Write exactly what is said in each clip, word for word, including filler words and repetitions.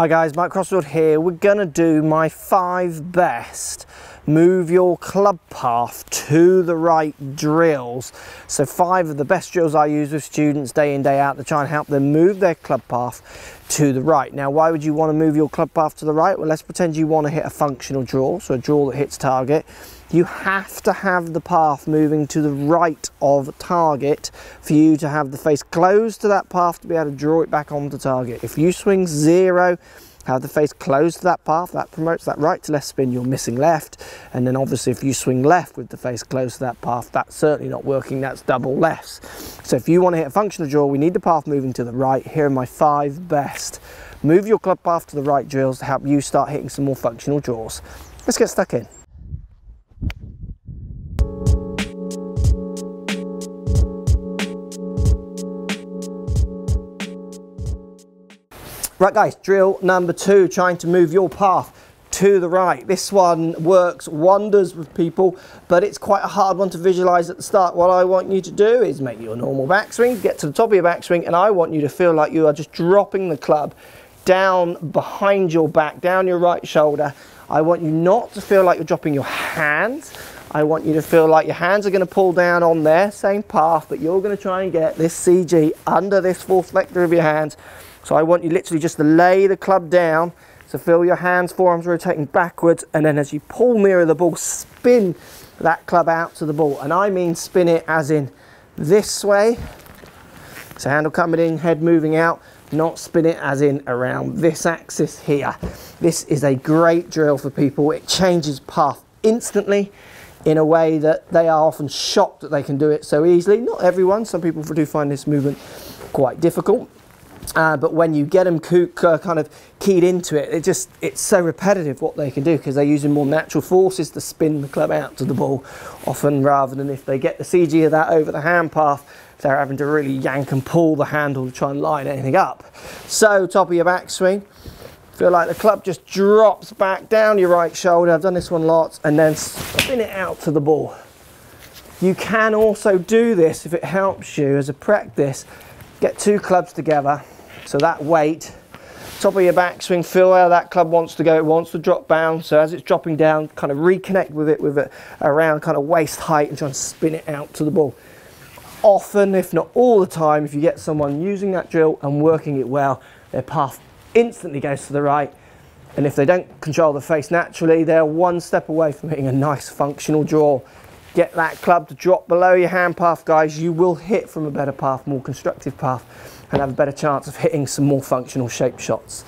Hi guys, Mark Crossfield here. We're gonna do my five best move your club path to the right drills. So five of the best drills I use with students day in, day out to try and help them move their club path to the right. Now, why would you want to move your club path to the right? Well, let's pretend you want to hit a functional draw, so a draw that hits target. You have to have the path moving to the right of target for you to have the face close to that path to be able to draw it back onto target. If you swing zero, have the face close to that path, that promotes that right to left spin, you're missing left. And then obviously if you swing left with the face close to that path, that's certainly not working, that's double lefts. So if you want to hit a functional draw, we need the path moving to the right. Here are my five best move your club path to the right drills to help you start hitting some more functional draws. Let's get stuck in. Right guys, drill number two, trying to move your path to the right. This one works wonders with people, but it's quite a hard one to visualize at the start. What I want you to do is make your normal backswing, get to the top of your backswing, and I want you to feel like you are just dropping the club down behind your back, down your right shoulder. I want you not to feel like you're dropping your hands. I want you to feel like your hands are going to pull down on there, same path, but you're going to try and get this C G under this fourth vector of your hands. So I want you literally just to lay the club down, so feel your hands, forearms rotating backwards, and then as you pull nearer the ball, spin that club out to the ball. And I mean spin it as in this way, so handle coming in, head moving out, not spin it as in around this axis here. This is a great drill for people. It changes path instantly in a way that they are often shocked that they can do it so easily. Not everyone, some people do find this movement quite difficult. Uh, but when you get them uh, kind of keyed into it, it just it's so repetitive what they can do, because they're using more natural forces to spin the club out to the ball often, rather than if they get the C G of that over the hand path, they're having to really yank and pull the handle to try and line anything up. So top of your backswing, feel like the club just drops back down your right shoulder. I've done this one lots, and then spin it out to the ball. You can also do this, if it helps you as a practice, get two clubs together. So that weight, top of your backswing, feel where that club wants to go. It wants to drop down. So as it's dropping down, kind of reconnect with it with it around kind of waist height and try and spin it out to the ball. Often, if not all the time, if you get someone using that drill and working it well, their path instantly goes to the right. And if they don't control the face naturally, they're one step away from hitting a nice functional draw. Get that club to drop below your hand path, guys. You will hit from a better path, more constructive path, and have a better chance of hitting some more functional shape shots.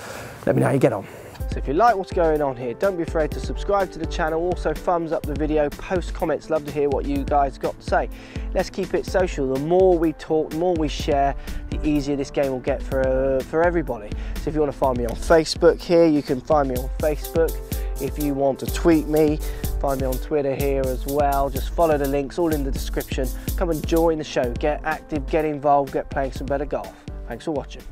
Let me know how you get on. So if you like what's going on here, don't be afraid to subscribe to the channel. Also thumbs up the video, post comments. Love to hear what you guys got to say. Let's keep it social. The more we talk, the more we share, the easier this game will get for, uh, for everybody. So if you want to find me on Facebook here, you can find me on Facebook. If you want to tweet me, find me on Twitter here as well. Just follow the links, all in the description. Come and join the show, get active, get involved, get playing some better golf. Thanks for watching.